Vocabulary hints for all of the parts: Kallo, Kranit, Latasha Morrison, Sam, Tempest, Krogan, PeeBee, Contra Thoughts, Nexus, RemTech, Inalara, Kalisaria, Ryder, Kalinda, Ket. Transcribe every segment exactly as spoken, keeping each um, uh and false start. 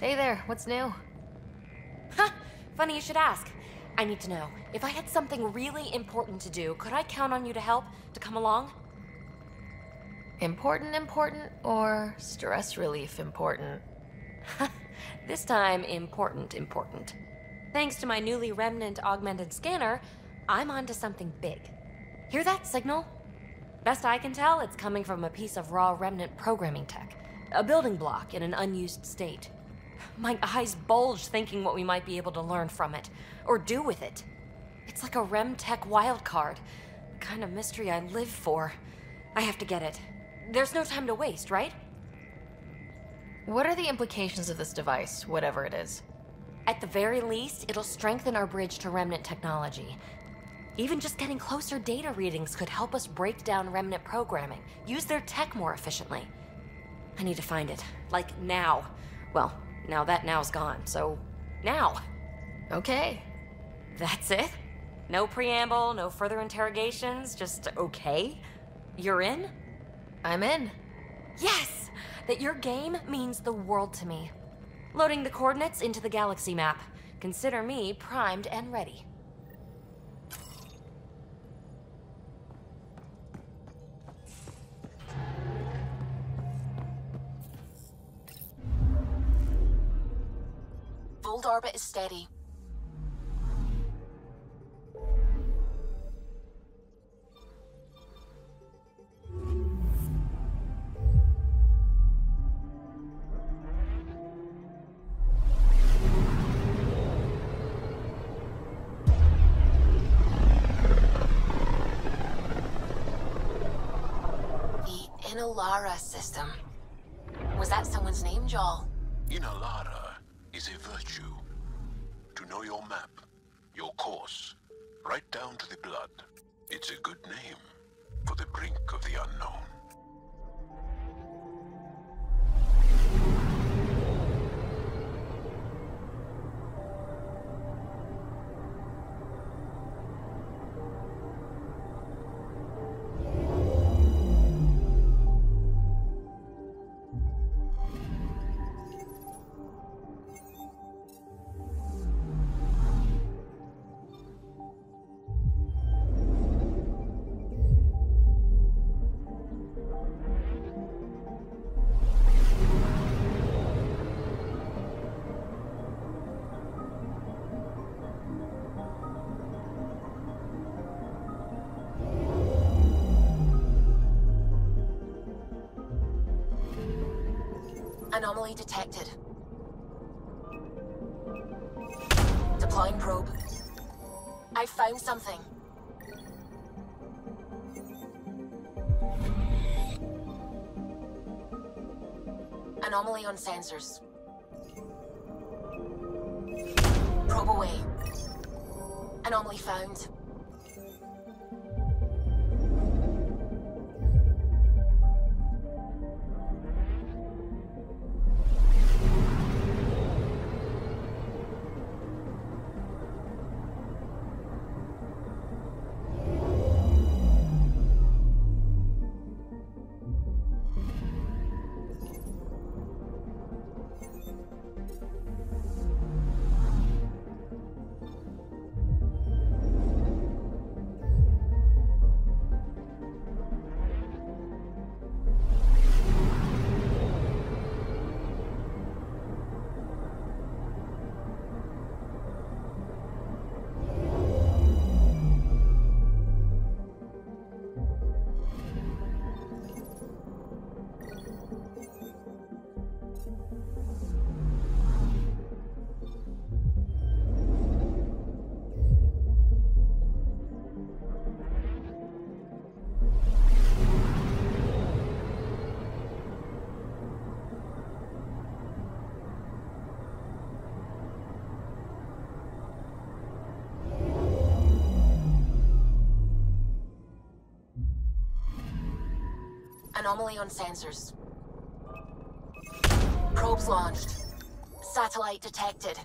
Hey there, what's new? Huh, funny you should ask. I need to know, if I had something really important to do, could I count on you to help, to come along? Important important, or stress relief important? This time, important important. Thanks to my newly remnant augmented scanner, I'm onto something big. Hear that signal? Best I can tell, it's coming from a piece of raw remnant programming tech. A building block in an unused state. My eyes bulge thinking what we might be able to learn from it, or do with it. It's like a RemTech wildcard, the kind of mystery I live for. I have to get it. There's no time to waste, right? What are the implications of this device, whatever it is? At the very least, it'll strengthen our bridge to remnant technology. Even just getting closer data readings could help us break down remnant programming, use their tech more efficiently. I need to find it, like now. Well, now that now's gone, so now. Okay. That's it? No preamble, no further interrogations, just okay? You're in? I'm in. Yes! That your game means the world to me. Loading the coordinates into the galaxy map. Consider me primed and ready. Old orbit is steady. The Inalara system. Was that someone's name, Joel? Inalara is a virtue. To know your map, your course, right down to the blood. It's a good name for the brink of the unknown. Anomaly detected. Deploying probe. I found something. Anomaly on sensors. Probe away. Anomaly found. Anomaly on sensors. Probes launched. Satellite detected.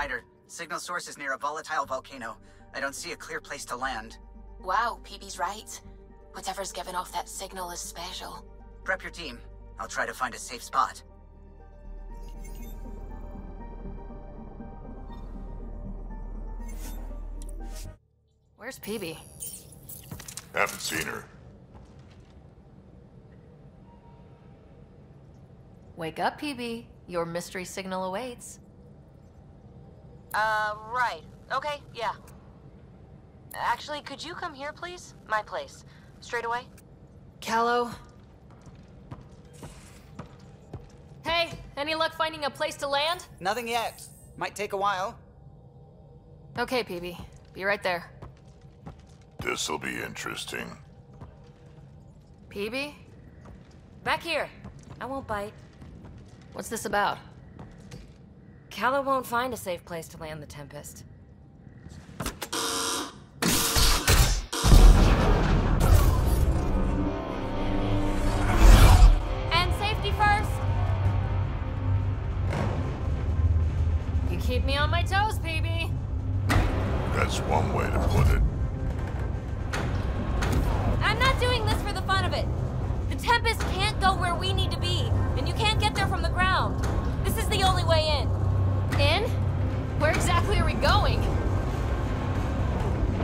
Ryder. Signal source is near a volatile volcano. I don't see a clear place to land. Wow, PeeBee's right. Whatever's giving off that signal is special. Prep your team. I'll try to find a safe spot. Where's PeeBee? Haven't seen her. Wake up, PeeBee. Your mystery signal awaits. Uh, right. Okay, yeah. Actually, could you come here, please? My place. Straight away. Kallo. Hey, any luck finding a place to land? Nothing yet. Might take a while. Okay, PeeBee. Be right there. This'll be interesting. PeeBee? Back here. I won't bite. What's this about? Kallo won't find a safe place to land the Tempest. And safety first! You keep me on my toes, PeeBee! That's one way to put it. I'm not doing this for the fun of it! The Tempest can't go where we need to be, and you can't get there from the ground. This is the only way in. In? Where exactly are we going?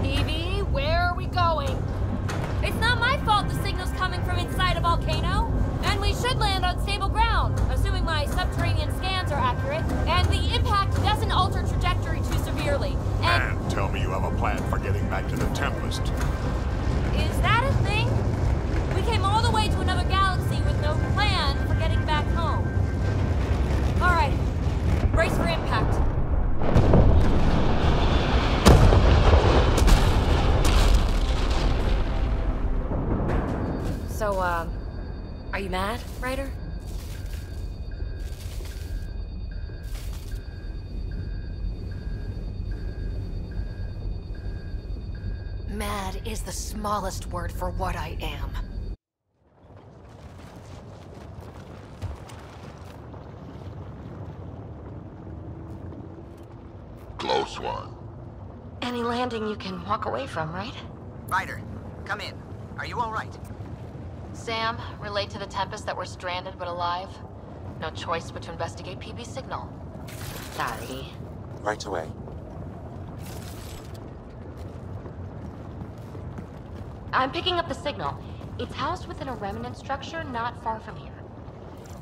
PeeBee, where are we going? It's not my fault the signal's coming from inside a volcano, and we should land on stable ground, assuming my subterranean scans are accurate, and the impact doesn't alter trajectory too severely, and... And tell me you have a plan for getting back to the Tempest. Is that a thing? We came all the way to another galaxy with no plan for getting back home. All right, brace for impact. So, um, are you mad, Ryder? Mad is the smallest word for what I am. Close one. Any landing you can walk away from, right? Ryder, come in. Are you all right? Sam, relate to the Tempest that we're stranded but alive. No choice but to investigate PeeBee's signal. Sorry. Right away. I'm picking up the signal. It's housed within a remnant structure not far from here.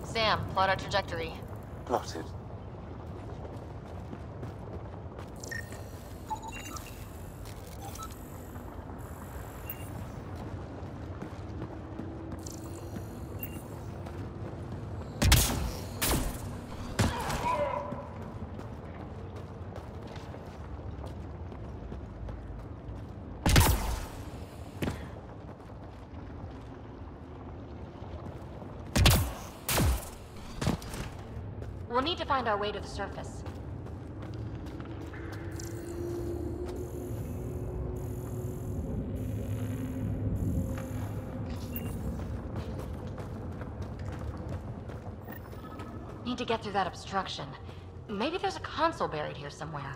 Sam, plot our trajectory. Plotted. We'll need to find our way to the surface. Need to get through that obstruction. Maybe there's a console buried here somewhere.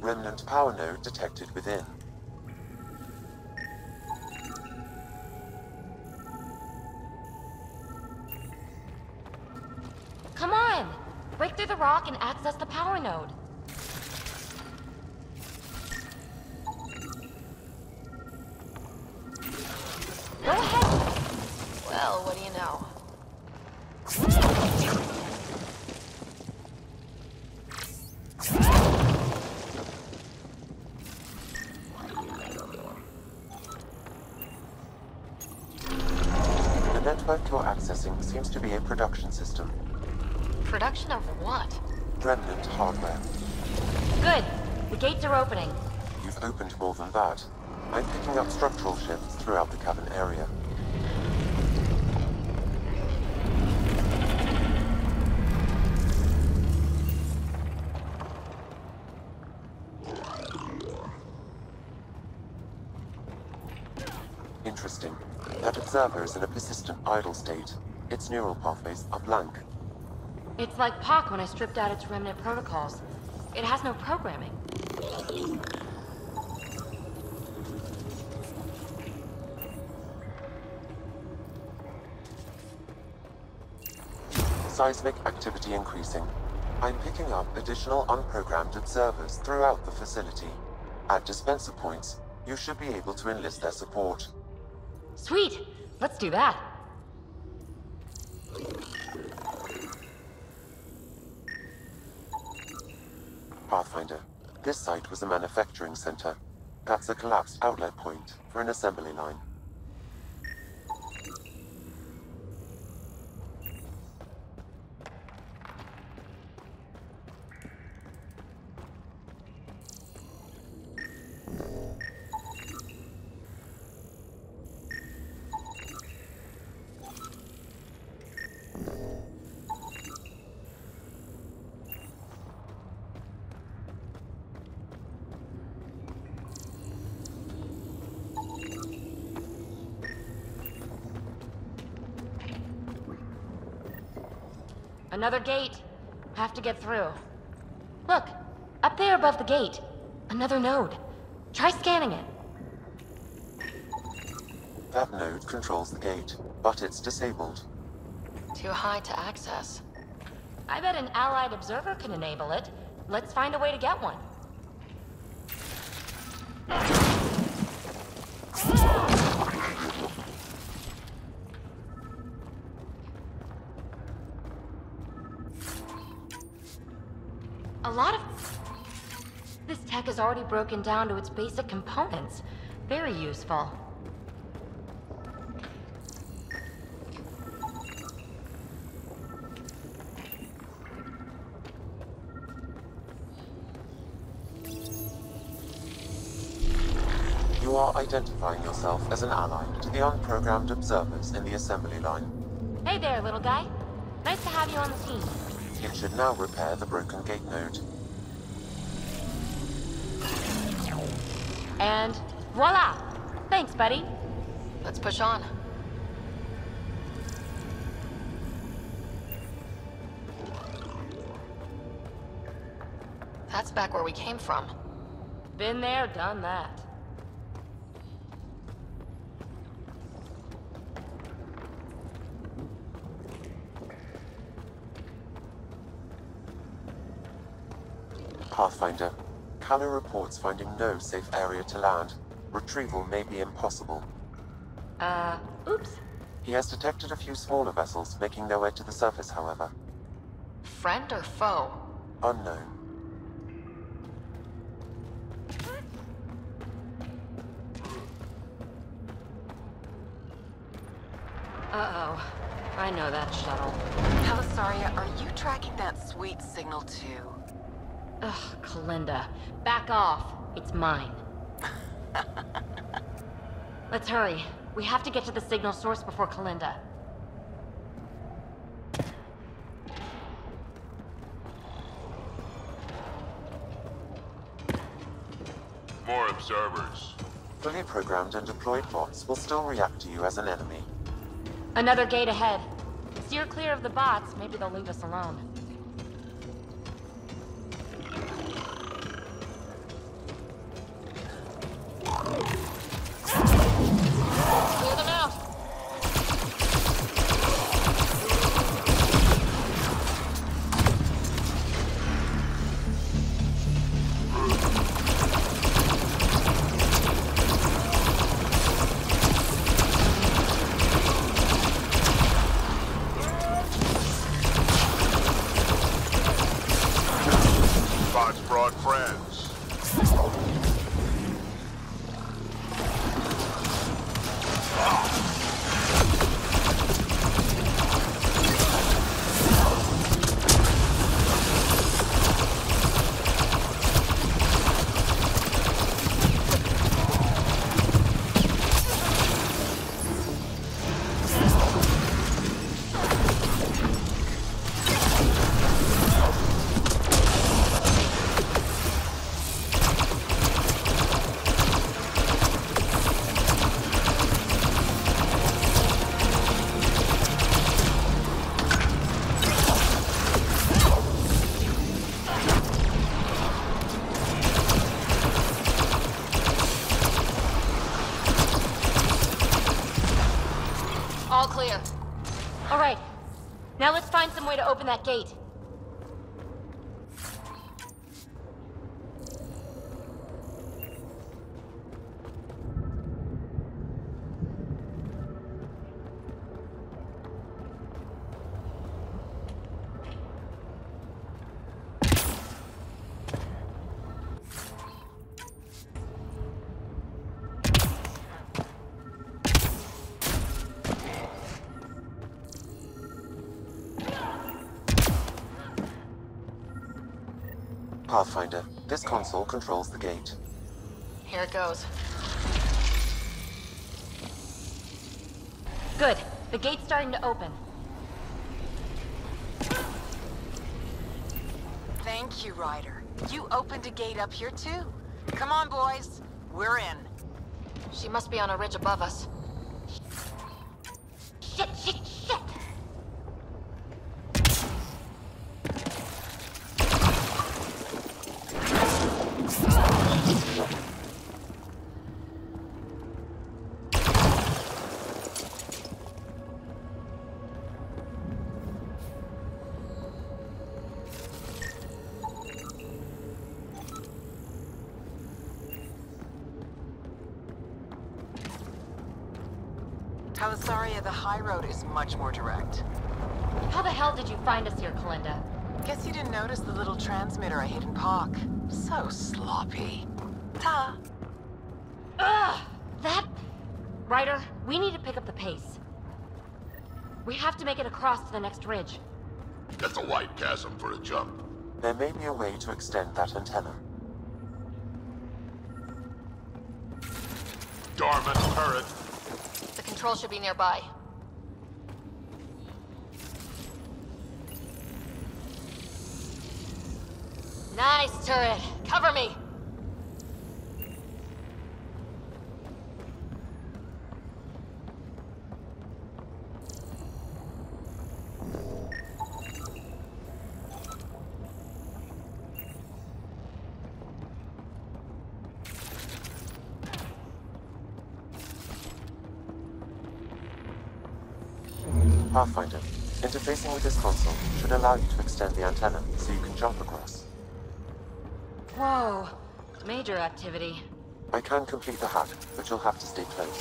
Remnant power node detected within. Rock and access the power node. Go ahead. Well, what do you know? The network you're accessing seems to be a production system. Production of what? Remnant hardware. Good. The gates are opening. You've opened more than that. I'm picking up structural shifts throughout the cavern area. Interesting. That observer is in a persistent idle state. Its neural pathways are blank. It's like P O C when I stripped out its remnant protocols. It has no programming. Seismic activity increasing. I'm picking up additional unprogrammed observers throughout the facility. At dispenser points, you should be able to enlist their support. Sweet! Let's do that! Pathfinder, this site was a manufacturing center. That's a collapsed outlet point for an assembly line. Another gate. Have to get through. Look, up there above the gate. Another node. Try scanning it. That node controls the gate, but it's disabled. Too high to access. I bet an allied observer can enable it. Let's find a way to get one. Is already broken down to its basic components. Very useful. You are identifying yourself as an ally to the unprogrammed observers in the assembly line. Hey there, little guy. Nice to have you on the team. You should now repair the broken gate node. And voila! Thanks, buddy. Let's push on. That's back where we came from. Been there, done that. Pathfinder. Kallo reports finding no safe area to land. Retrieval may be impossible. Uh, oops. He has detected a few smaller vessels making their way to the surface, however. Friend or foe? Unknown. Uh-oh. I know that shuttle. Kalisaria, are you tracking that sweet signal too? Ugh, Kalinda. Back off. It's mine. Let's hurry. We have to get to the signal source before Kalinda. More observers. Fully programmed and deployed bots will still react to you as an enemy. Another gate ahead. Steer clear of the bots. Maybe they'll leave us alone. to open that gate. Pathfinder, this console controls the gate. Here it goes. Good. The gate's starting to open. Thank you, Ryder. You opened a gate up here too. Come on, boys. We're in. She must be on a ridge above us. Shit, shit, shit! Kalisaria, the high road is much more direct. How the hell did you find us here, Kalinda? Guess you didn't notice the little transmitter I hid in Park. So sloppy. Ta! Ugh! That... Ryder, we need to pick up the pace. We have to make it across to the next ridge. That's a wide chasm for a jump. There may be a way to extend that antenna. Dormant turret! The control should be nearby. Nice turret! Cover me! Pathfinder, interfacing with this console should allow you to extend the antenna so you can jump across. Whoa. Major activity. I can complete the hack, but you'll have to stay close.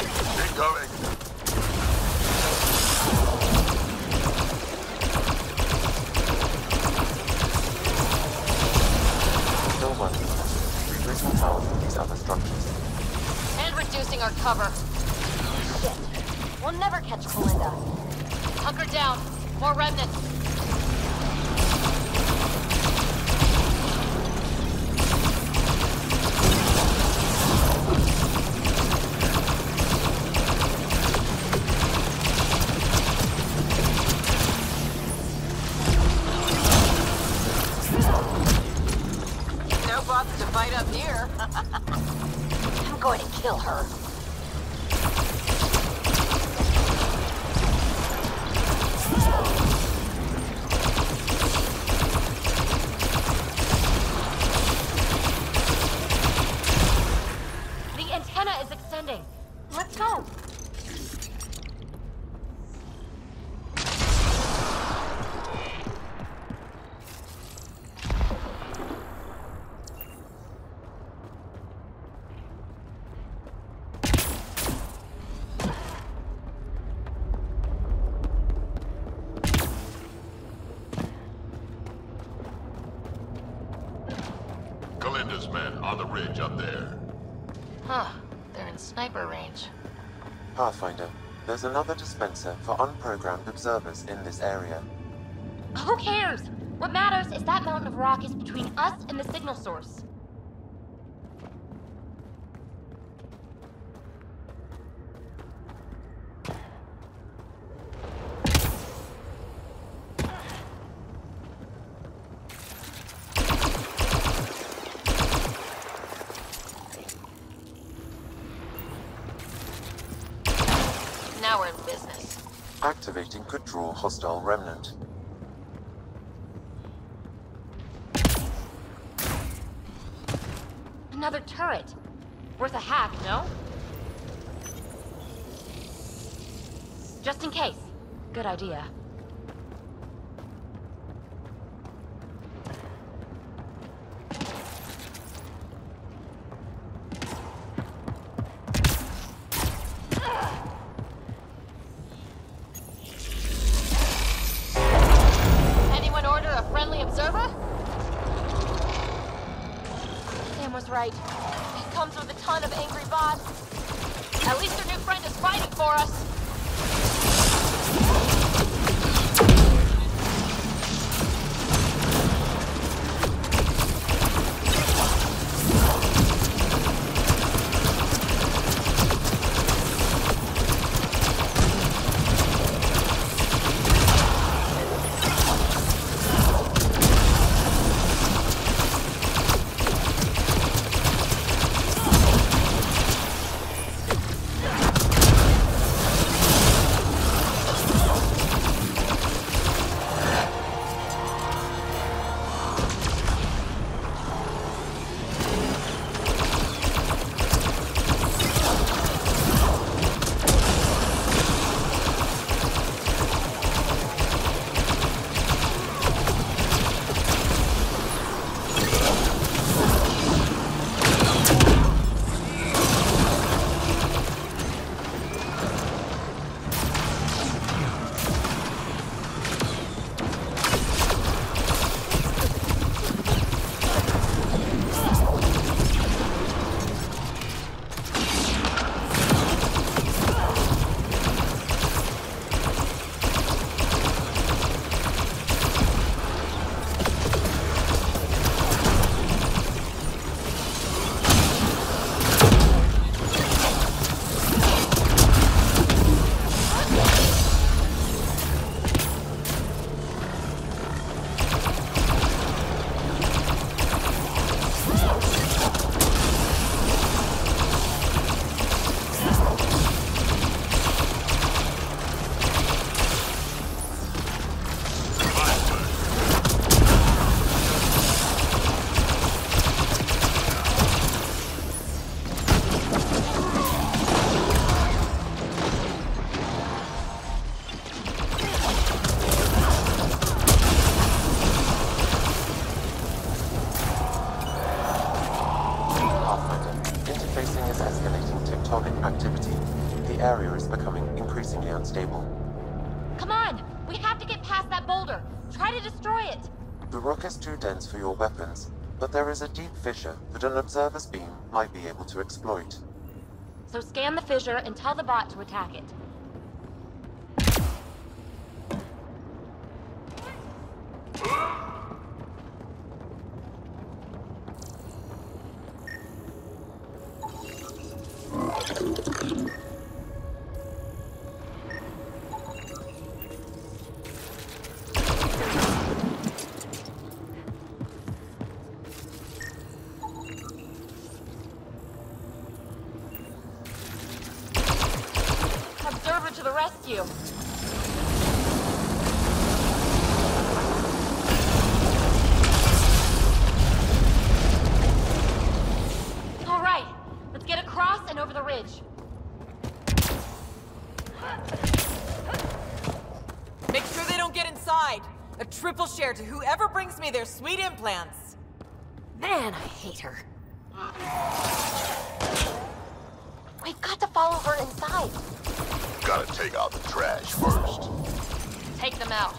Keep going! Still working on it. Reducing power from these other structures. And reducing our cover. Shit. We'll never catch Kalinda. Hunker down. More remnants. Pathfinder, there's another dispenser for unprogrammed observers in this area. Who cares? What matters is that mountain of rock is between us and the signal source. Activating could draw hostile remnant. Another turret. Worth a hack, no? Just in case. Good idea. observer? Sam was right. It comes with a ton of angry bots. At least their new friend is fighting for us. For your weapons, but there is a deep fissure that an observer's beam might be able to exploit. So scan the fissure and tell the bot to attack it. To whoever brings me their sweet implants. Man, I hate her. We've got to follow her inside. Gotta take out the trash first. Take them out.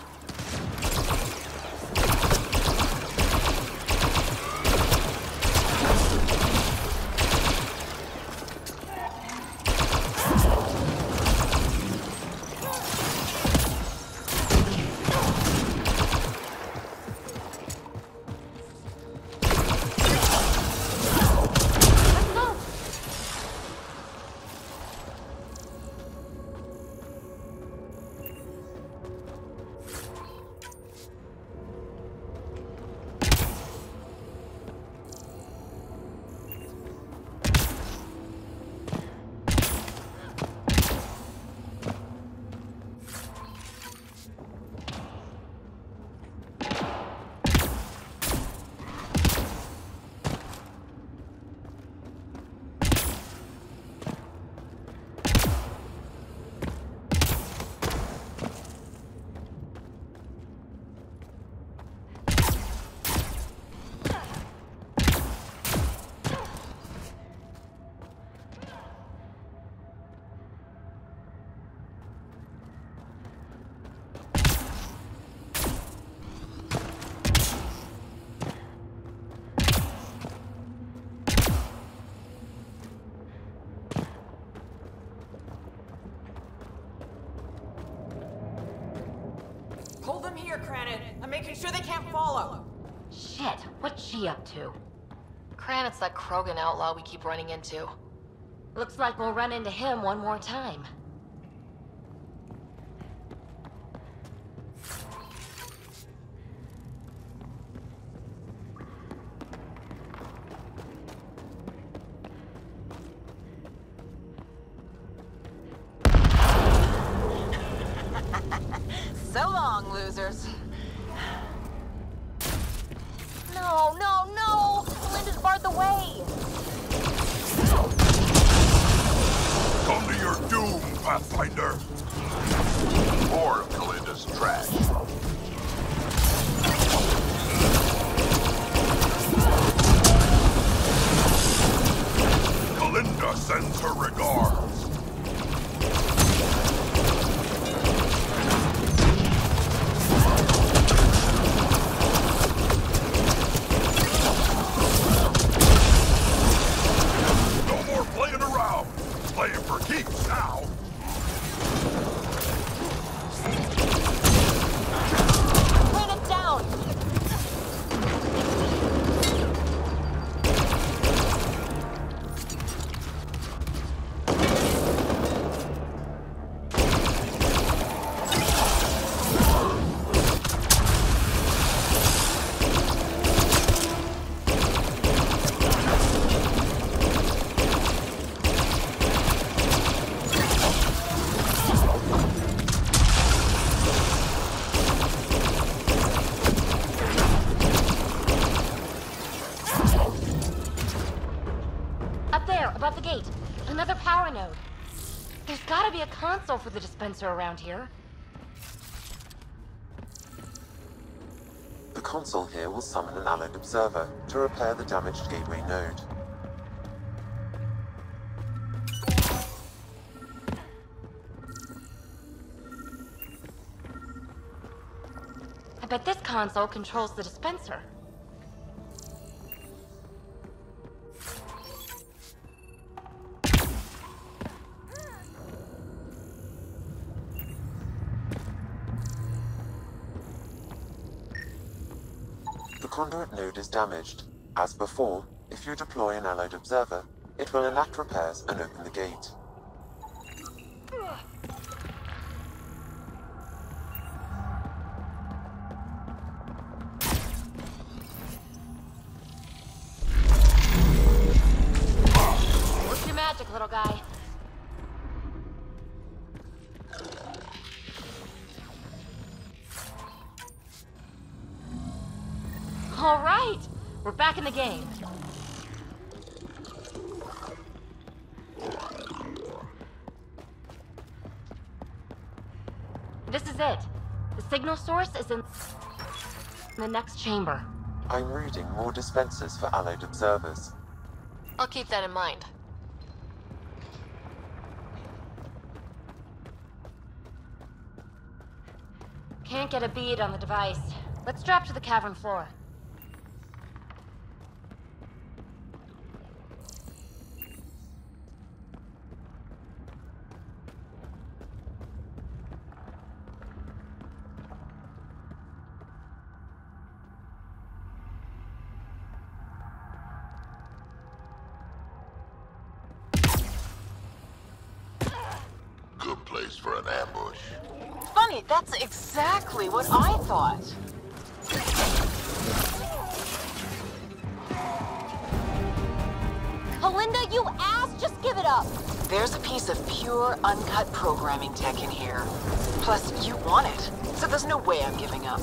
her, Kranit. I'm making sure they can't follow. Shit, what's she up to? Kranit's that Krogan outlaw we keep running into. Looks like we'll run into him one more time. For the dispenser around here. The console here will summon an allied observer to repair the damaged gateway node. I bet this console controls the dispenser. The conduit node is damaged. As before, if you deploy an allied observer, it will enact repairs and open the gate. What's your magic, little guy? All right, we're back in the game. This is it. The signal source is in the next chamber. I'm reading more dispensers for allied observers. I'll keep that in mind. Can't get a bead on the device. Let's drop to the cavern floor. That's exactly what I thought. Kalinda, you ass, just give it up. There's a piece of pure, uncut programming tech in here. Plus, you want it, so there's no way I'm giving up.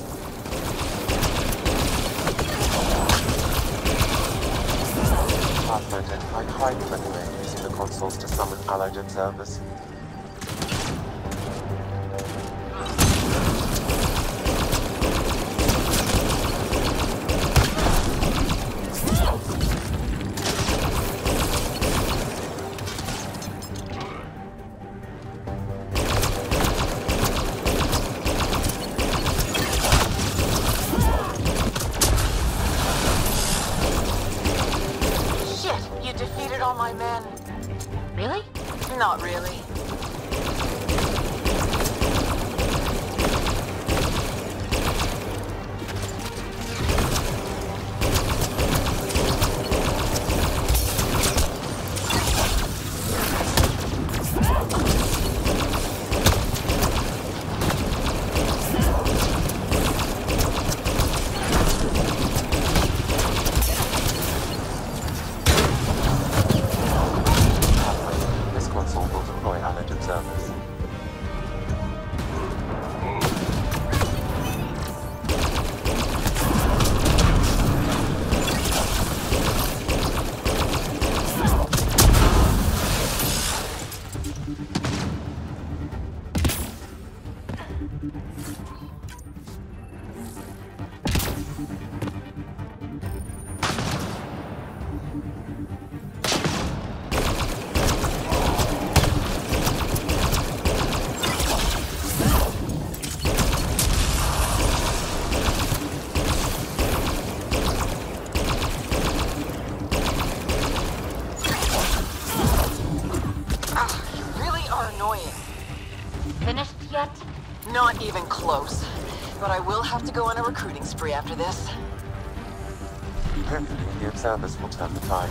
Pathfinder, I highly recommend using the consoles to summon allied observers. recruiting spree after this. Hopefully the observers will turn the tide.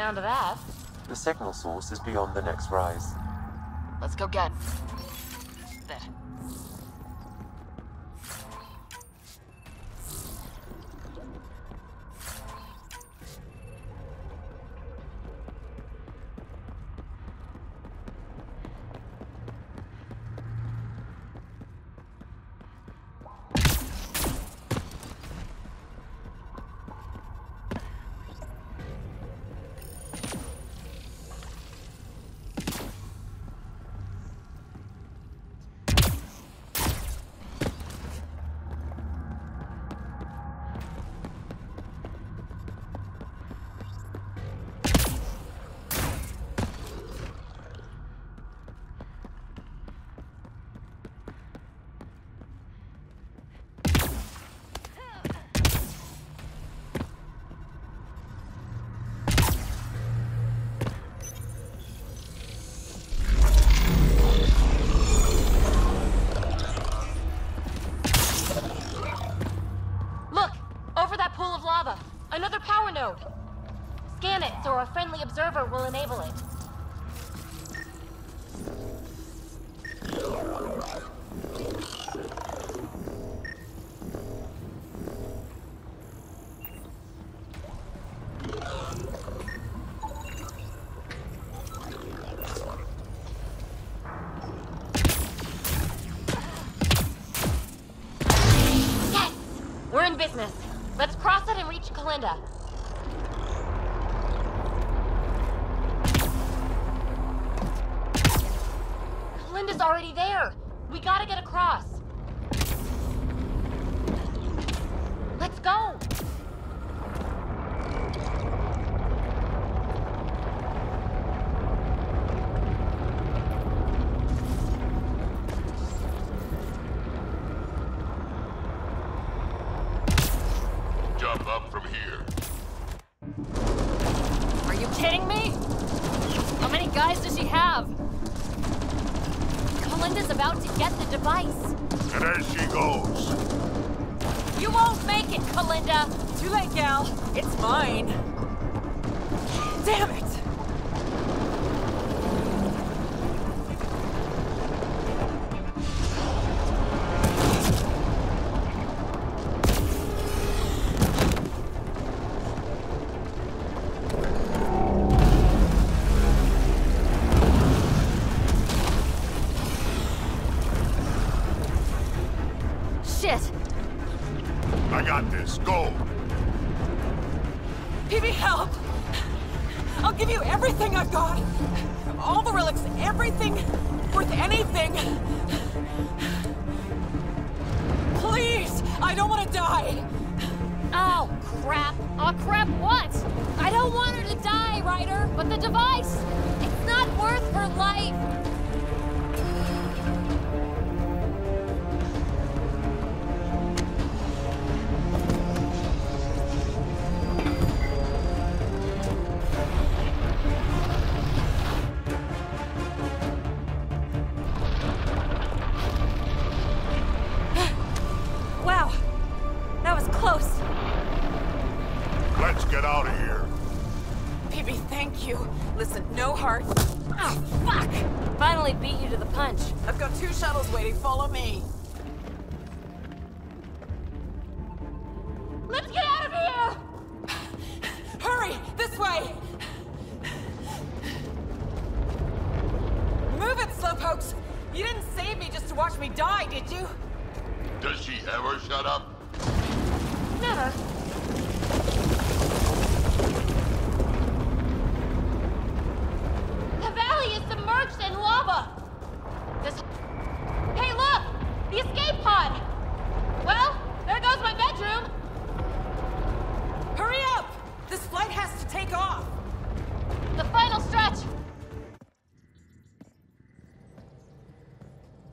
Of that. The signal source is beyond the next rise. Let's go get that. Observer will enable it. Yes! We're in business. Let's cross it and reach Kalinda. Already there. We gotta get across. Let's go. Jump up from here. Are you kidding me? How many guys does she have? Kalinda's about to get the device. And there she goes. You won't make it, Kalinda! Too late, gal. It's mine. Damn it!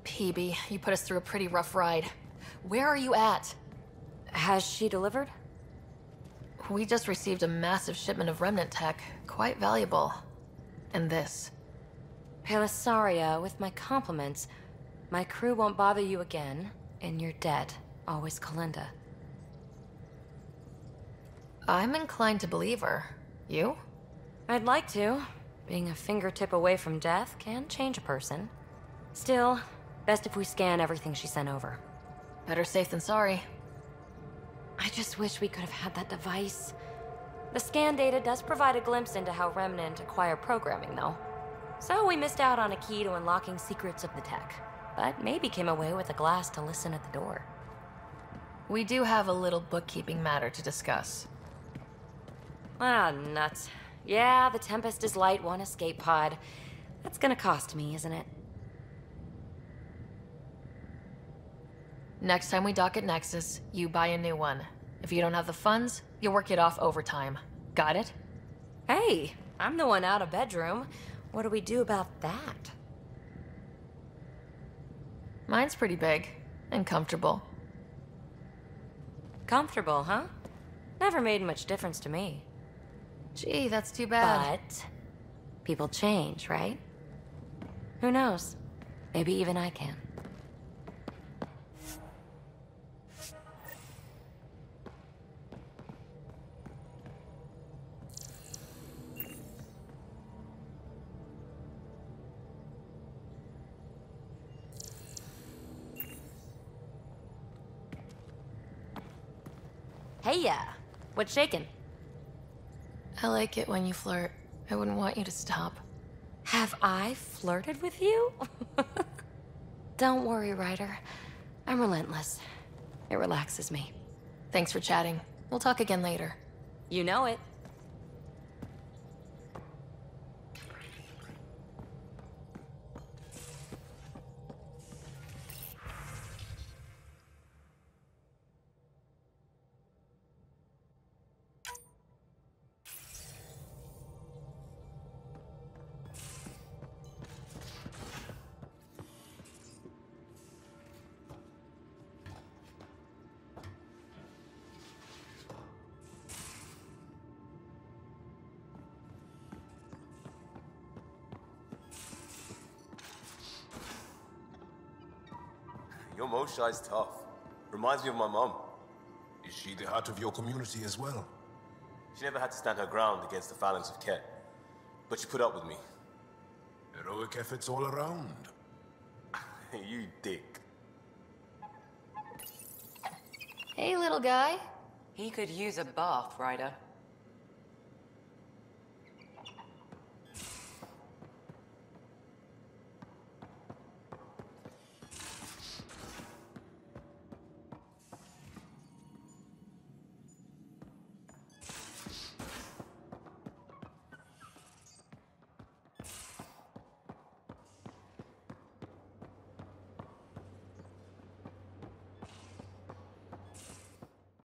PeeBee, you put us through a pretty rough ride. Where are you at? Has she delivered? We just received a massive shipment of remnant tech, quite valuable. And this. Kalisaria, with my compliments. My crew won't bother you again, and you're dead. Always Kalinda. I'm inclined to believe her. You? I'd like to. Being a fingertip away from death can change a person. Still, best if we scan everything she sent over. Better safe than sorry. I just wish we could have had that device. The scan data does provide a glimpse into how Remnant acquire programming, though. So we missed out on a key to unlocking secrets of the tech, but maybe came away with a glass to listen at the door. We do have a little bookkeeping matter to discuss. Ah, nuts. Yeah, the Tempest is light one escape pod. That's gonna cost me, isn't it? Next time we dock at Nexus, you buy a new one. If you don't have the funds, you'll work it off overtime. Got it? Hey, I'm the one out of bedroom. What do we do about that? Mine's pretty big and comfortable. Comfortable, huh? Never made much difference to me. Gee, that's too bad. But people change, right? Who knows? Maybe even I can. Hey ya! What's shaking? I like it when you flirt. I wouldn't want you to stop. Have I flirted with you? Don't worry, Ryder. I'm relentless. It relaxes me. Thanks for chatting. We'll talk again later. You know it. Your Moshe's tough. Reminds me of my mom. Is she the heart of your community as well? She never had to stand her ground against the phalanx of Ket, but she put up with me. Heroic efforts all around. You dick. Hey, little guy. He could use a bath, Ryder.